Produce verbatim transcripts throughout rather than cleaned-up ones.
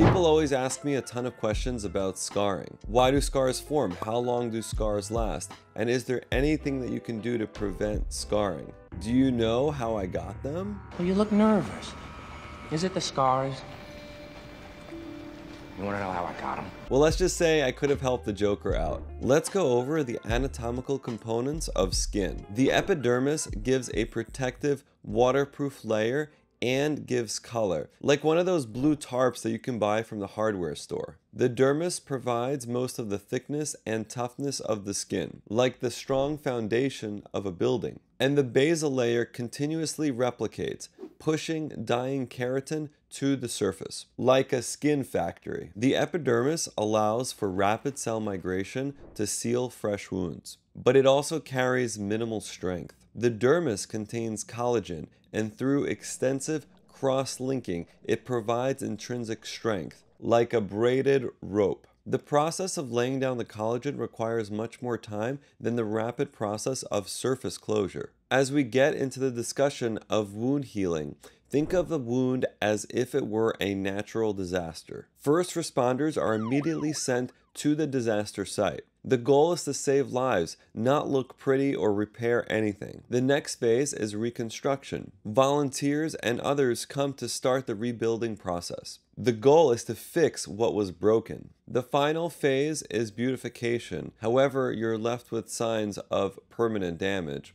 People always ask me a ton of questions about scarring. Why do scars form? How long do scars last? And is there anything that you can do to prevent scarring? Do you know how I got them? Well, you look nervous. Is it the scars? You wanna know how I got them? Well, let's just say I could have helped the Joker out. Let's go over the anatomical components of skin. The epidermis gives a protective, waterproof layer and gives color, like one of those blue tarps that you can buy from the hardware store. The dermis provides most of the thickness and toughness of the skin, like the strong foundation of a building. And the basal layer continuously replicates, pushing dyeing keratin to the surface, like a skin factory. The epidermis allows for rapid cell migration to seal fresh wounds, but it also carries minimal strength. The dermis contains collagen, and through extensive cross-linking, it provides intrinsic strength, like a braided rope. The process of laying down the collagen requires much more time than the rapid process of surface closure. As we get into the discussion of wound healing, think of the wound as if it were a natural disaster. First responders are immediately sent to the disaster site. The goal is to save lives, not look pretty or repair anything. The next phase is reconstruction. Volunteers and others come to start the rebuilding process. The goal is to fix what was broken. The final phase is beautification. However, you're left with signs of permanent damage,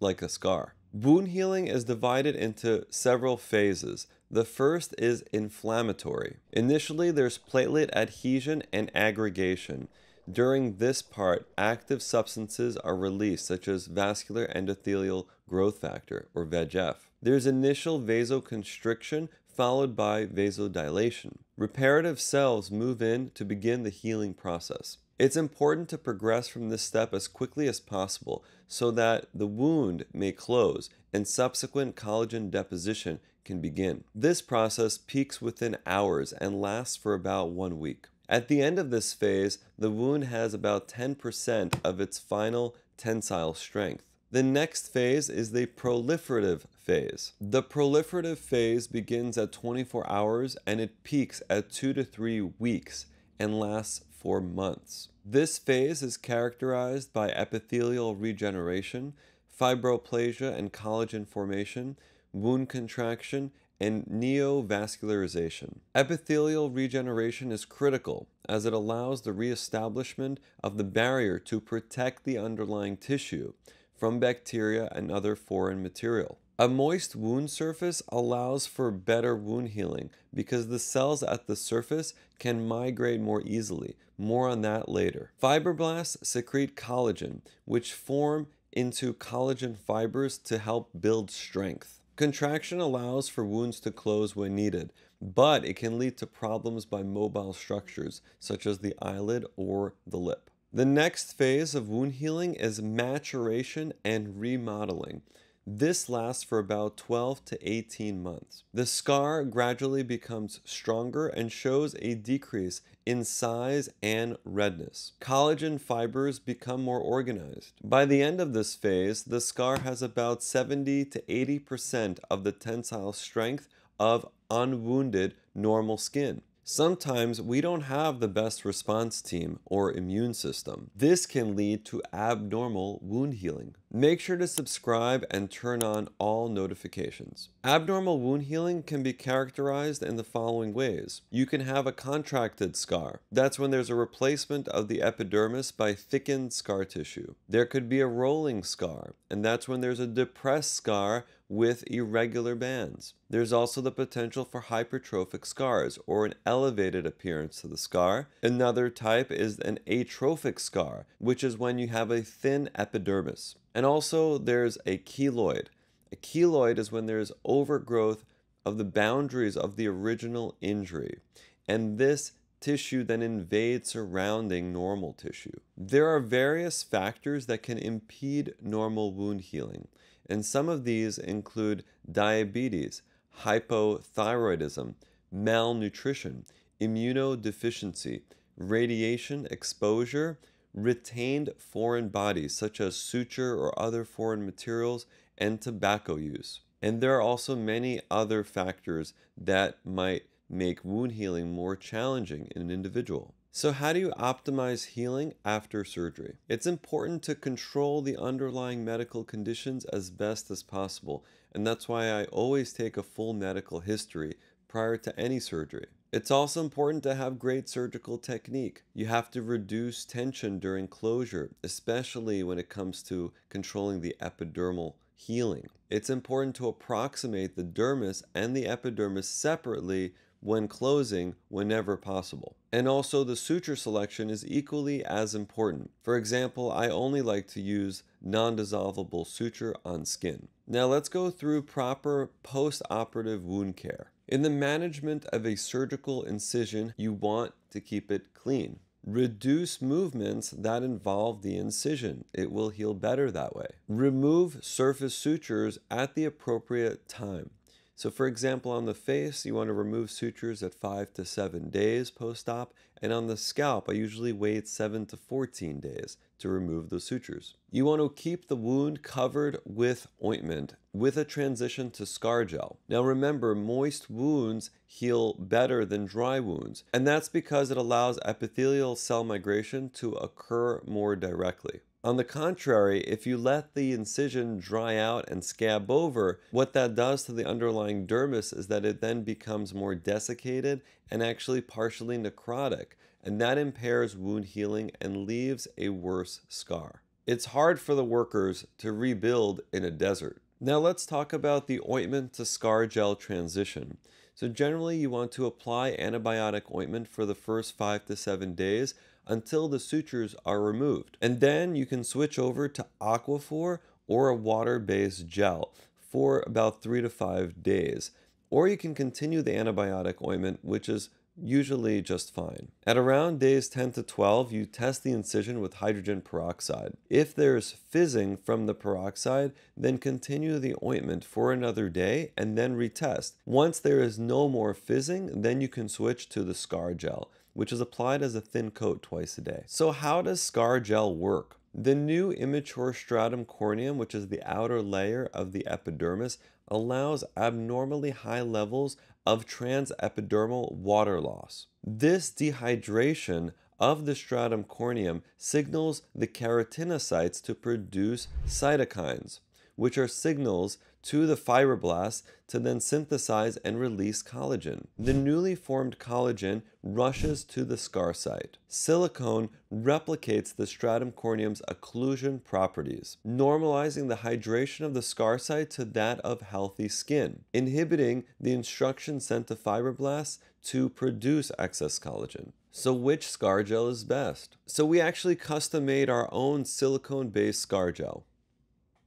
like a scar. Wound healing is divided into several phases. The first is inflammatory. Initially, there's platelet adhesion and aggregation. During this part, active substances are released, such as vascular endothelial growth factor, or V E G F. There's initial vasoconstriction, followed by vasodilation. Reparative cells move in to begin the healing process. It's important to progress from this step as quickly as possible so that the wound may close and subsequent collagen deposition can begin. This process peaks within hours and lasts for about one week. At the end of this phase, the wound has about ten percent of its final tensile strength. The next phase is the proliferative phase. The proliferative phase begins at twenty-four hours and it peaks at two to three weeks and lasts for months. This phase is characterized by epithelial regeneration, fibroplasia and collagen formation, wound contraction, and neovascularization. Epithelial regeneration is critical as it allows the reestablishment of the barrier to protect the underlying tissue from bacteria and other foreign material. A moist wound surface allows for better wound healing because the cells at the surface can migrate more easily. More on that later. Fibroblasts secrete collagen, which form into collagen fibers to help build strength. Contraction allows for wounds to close when needed, but it can lead to problems by mobile structures, such as the eyelid or the lip. The next phase of wound healing is maturation and remodeling. This lasts for about twelve to eighteen months. The scar gradually becomes stronger and shows a decrease in size and redness. Collagen fibers become more organized. By the end of this phase, the scar has about seventy to eighty percent of the tensile strength of unwounded normal skin. Sometimes we don't have the best response team or immune system. This can lead to abnormal wound healing. Make sure to subscribe and turn on all notifications. Abnormal wound healing can be characterized in the following ways. You can have a contracted scar. That's when there's a replacement of the epidermis by thickened scar tissue. There could be a rolling scar, and that's when there's a depressed scar with irregular bands. There's also the potential for hypertrophic scars or an elevated appearance to the scar. Another type is an atrophic scar, which is when you have a thin epidermis. And also there's a keloid. A keloid is when there's overgrowth of the boundaries of the original injury, and this tissue then invades surrounding normal tissue. There are various factors that can impede normal wound healing. And some of these include diabetes, hypothyroidism, malnutrition, immunodeficiency, radiation exposure, retained foreign bodies such as suture or other foreign materials, and tobacco use. And there are also many other factors that might make wound healing more challenging in an individual. So how do you optimize healing after surgery? It's important to control the underlying medical conditions as best as possible, and that's why I always take a full medical history prior to any surgery. It's also important to have great surgical technique. You have to reduce tension during closure, especially when it comes to controlling the epidermal healing. It's important to approximate the dermis and the epidermis separately when closing whenever possible. And also the suture selection is equally as important. For example, I only like to use non-dissolvable suture on skin. Now let's go through proper post-operative wound care. In the management of a surgical incision, you want to keep it clean. Reduce movements that involve the incision. It will heal better that way. Remove surface sutures at the appropriate time. So for example, on the face, you want to remove sutures at five to seven days post-op, and on the scalp, I usually wait seven to fourteen days to remove the sutures. You want to keep the wound covered with ointment with a transition to scar gel. Now remember, moist wounds heal better than dry wounds, and that's because it allows epithelial cell migration to occur more directly. On the contrary, if you let the incision dry out and scab over, what that does to the underlying dermis is that it then becomes more desiccated and actually partially necrotic, and that impairs wound healing and leaves a worse scar. It's hard for the workers to rebuild in a desert. Now let's talk about the ointment to scar gel transition. So generally you want to apply antibiotic ointment for the first five to seven days until the sutures are removed. And then you can switch over to Aquaphor or a water-based gel for about three to five days. Or you can continue the antibiotic ointment, which is usually just fine. At around days ten to twelve, you test the incision with hydrogen peroxide. If there's fizzing from the peroxide, then continue the ointment for another day and then retest. Once there is no more fizzing, then you can switch to the scar gel, which is applied as a thin coat twice a day. So how does scar gel work? The new immature stratum corneum, which is the outer layer of the epidermis, allows abnormally high levels of transepidermal water loss. This dehydration of the stratum corneum signals the keratinocytes to produce cytokines, which are signals to the fibroblasts to then synthesize and release collagen. The newly formed collagen rushes to the scar site. Silicone replicates the stratum corneum's occlusion properties, normalizing the hydration of the scar site to that of healthy skin, inhibiting the instruction sent to fibroblasts to produce excess collagen. So which scar gel is best? So we actually custom made our own silicone-based scar gel.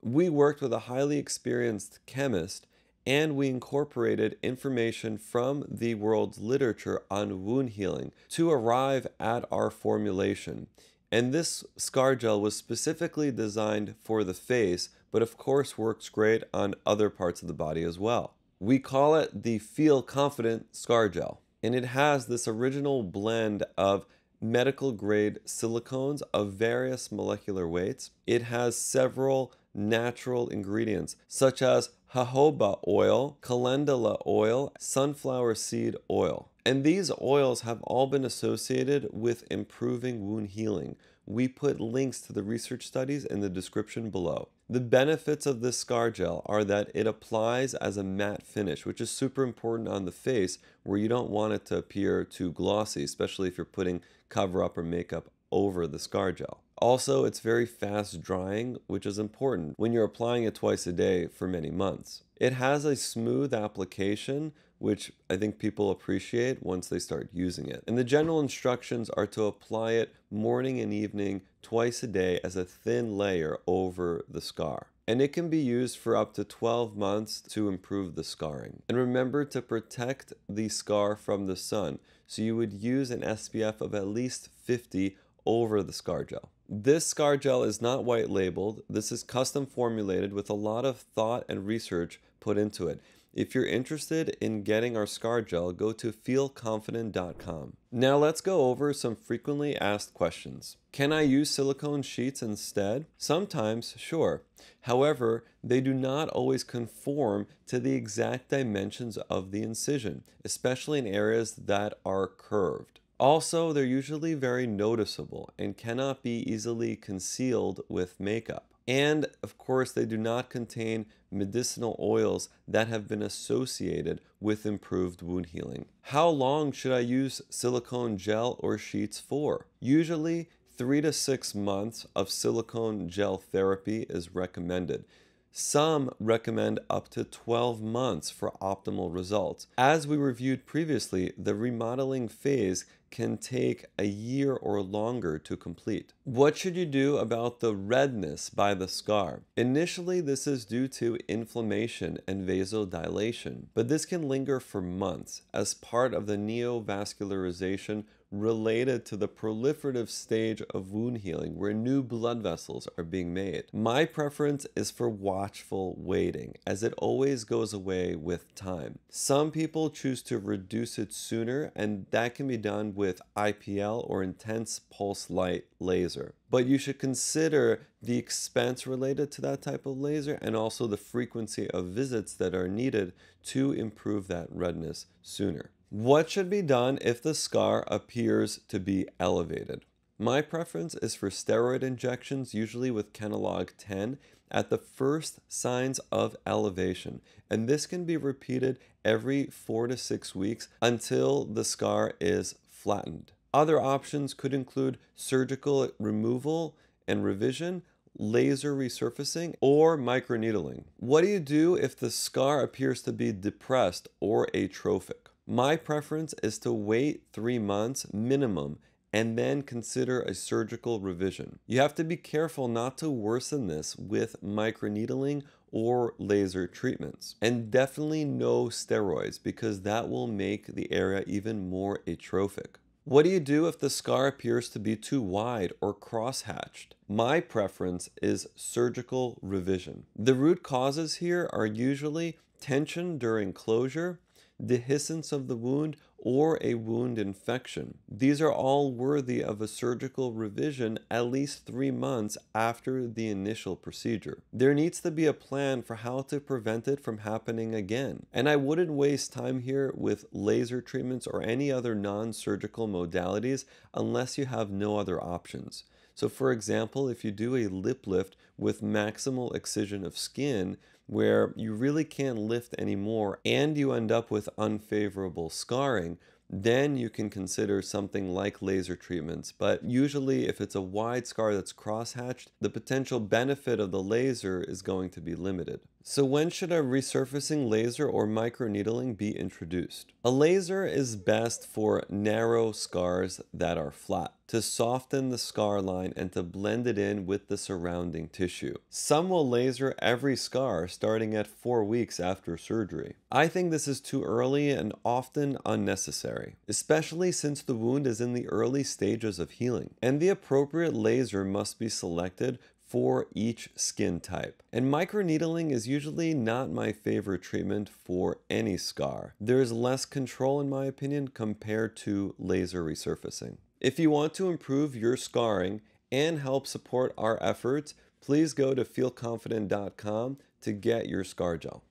We worked with a highly experienced chemist, and we incorporated information from the world's literature on wound healing to arrive at our formulation. And this scar gel was specifically designed for the face, but of course works great on other parts of the body as well. We call it the Feel Confident Scar Gel, and it has this original blend of medical grade silicones of various molecular weights. It has several natural ingredients such as jojoba oil, calendula oil, sunflower seed oil. And these oils have all been associated with improving wound healing. We put links to the research studies in the description below. The benefits of this scar gel are that it applies as a matte finish, which is super important on the face where you don't want it to appear too glossy, especially if you're putting cover-up or makeup over the scar gel. Also, it's very fast drying, which is important when you're applying it twice a day for many months. It has a smooth application, which I think people appreciate once they start using it. And the general instructions are to apply it morning and evening twice a day as a thin layer over the scar. And it can be used for up to twelve months to improve the scarring. And remember to protect the scar from the sun. So you would use an S P F of at least fifty over the scar gel. This scar gel is not white labeled. This is custom formulated with a lot of thought and research put into it. If you're interested in getting our Scar Gel, go to feel confident dot com. Now let's go over some frequently asked questions. Can I use silicone sheets instead? Sometimes, sure. However, they do not always conform to the exact dimensions of the incision, especially in areas that are curved. Also, they're usually very noticeable and cannot be easily concealed with makeup. And, of course, they do not contain medicinal oils that have been associated with improved wound healing. How long should I use silicone gel or sheets for? Usually, three to six months of silicone gel therapy is recommended. Some recommend up to twelve months for optimal results. As we reviewed previously, the remodeling phase can take a year or longer to complete. What should you do about the redness by the scar? Initially, this is due to inflammation and vasodilation, but this can linger for months as part of the neovascularization related to the proliferative stage of wound healing where new blood vessels are being made. My preference is for watchful waiting, as it always goes away with time. Some people choose to reduce it sooner, and that can be done with I P L or intense pulse light laser. But you should consider the expense related to that type of laser and also the frequency of visits that are needed to improve that redness sooner. What should be done if the scar appears to be elevated? My preference is for steroid injections, usually with Kenalog ten, at the first signs of elevation, and this can be repeated every four to six weeks until the scar is flattened. Other options could include surgical removal and revision, laser resurfacing, or microneedling. What do you do if the scar appears to be depressed or atrophic? My preference is to wait three months minimum and then consider a surgical revision. You have to be careful not to worsen this with microneedling or laser treatments. And definitely no steroids, because that will make the area even more atrophic. What do you do if the scar appears to be too wide or cross-hatched? My preference is surgical revision. The root causes here are usually tension during closure, dehiscence of the wound, or a wound infection. These are all worthy of a surgical revision at least three months after the initial procedure. There needs to be a plan for how to prevent it from happening again. And I wouldn't waste time here with laser treatments or any other non-surgical modalities unless you have no other options. So for example, if you do a lip lift with maximal excision of skin, where you really can't lift anymore and you end up with unfavorable scarring, then you can consider something like laser treatments. But usually if it's a wide scar that's cross-hatched, the potential benefit of the laser is going to be limited. So when should a resurfacing laser or microneedling be introduced? A laser is best for narrow scars that are flat, to soften the scar line and to blend it in with the surrounding tissue. Some will laser every scar starting at four weeks after surgery. I think this is too early and often unnecessary, especially since the wound is in the early stages of healing, and the appropriate laser must be selected for each skin type. And microneedling is usually not my favorite treatment for any scar. There is less control, in my opinion, compared to laser resurfacing. If you want to improve your scarring and help support our efforts, please go to feel confident dot com to get your Scar Gel.